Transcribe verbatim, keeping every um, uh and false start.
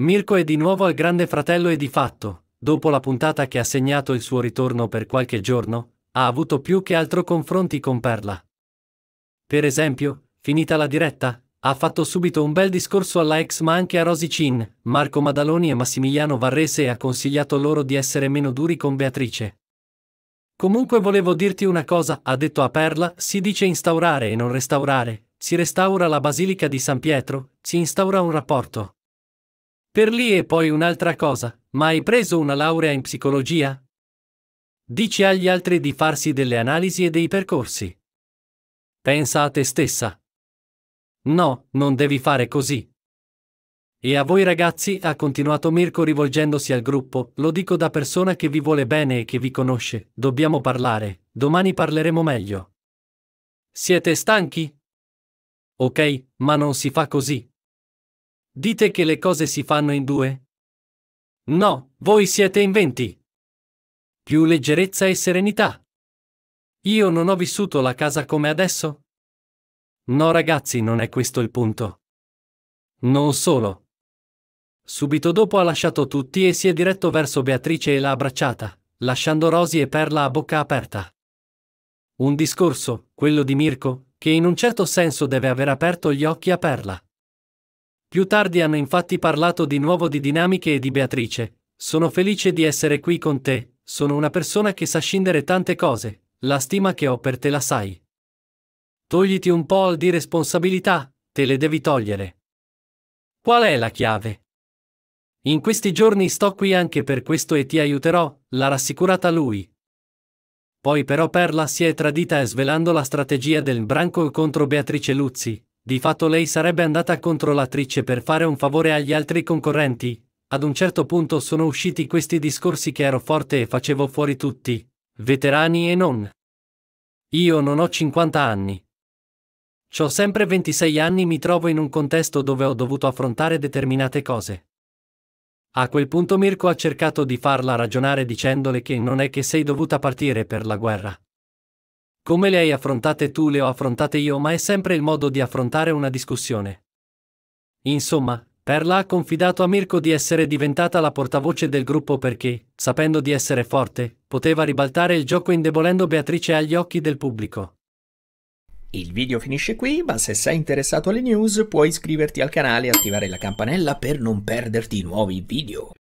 Mirko è di nuovo al Grande Fratello e di fatto, dopo la puntata che ha segnato il suo ritorno per qualche giorno, ha avuto più che altro confronti con Perla. Per esempio, finita la diretta, ha fatto subito un bel discorso alla ex ma anche a Rosy Chin, Marco Maddaloni e Massimiliano Varrese e ha consigliato loro di essere meno duri con Beatrice. Comunque volevo dirti una cosa, ha detto a Perla, si dice instaurare e non restaurare, si restaura la Basilica di San Pietro, si instaura un rapporto. Per lì e poi un'altra cosa, ma hai preso una laurea in psicologia? Dici agli altri di farsi delle analisi e dei percorsi. Pensa a te stessa. No, non devi fare così. E a voi ragazzi, ha continuato Mirko rivolgendosi al gruppo, lo dico da persona che vi vuole bene e che vi conosce, dobbiamo parlare, domani parleremo meglio. Siete stanchi? Ok, ma non si fa così. Dite che le cose si fanno in due? No, voi siete in venti. Più leggerezza e serenità. Io non ho vissuto la casa come adesso? No ragazzi, non è questo il punto. Non solo. Subito dopo ha lasciato tutti e si è diretto verso Beatrice e l'ha abbracciata, lasciando Rosy e Perla a bocca aperta. Un discorso, quello di Mirko, che in un certo senso deve aver aperto gli occhi a Perla. Più tardi hanno infatti parlato di nuovo di dinamiche e di Beatrice. Sono felice di essere qui con te, sono una persona che sa scindere tante cose, la stima che ho per te la sai. Togliti un po' di responsabilità, te le devi togliere. Qual è la chiave? In questi giorni sto qui anche per questo e ti aiuterò, l'ha rassicurata lui. Poi però Perla si è tradita svelando la strategia del branco contro Beatrice Luzzi. Di fatto lei sarebbe andata contro l'attrice per fare un favore agli altri concorrenti. Ad un certo punto sono usciti questi discorsi che ero forte e facevo fuori tutti, veterani e non. Io non ho cinquanta anni. C'ho sempre ventisei anni, mi trovo in un contesto dove ho dovuto affrontare determinate cose. A quel punto Mirko ha cercato di farla ragionare dicendole che non è che sei dovuta partire per la guerra. Come le hai affrontate tu le ho affrontate io, ma è sempre il modo di affrontare una discussione. Insomma, Perla ha confidato a Mirko di essere diventata la portavoce del gruppo perché, sapendo di essere forte, poteva ribaltare il gioco indebolendo Beatrice agli occhi del pubblico. Il video finisce qui, ma se sei interessato alle news puoi iscriverti al canale e attivare la campanella per non perderti nuovi video.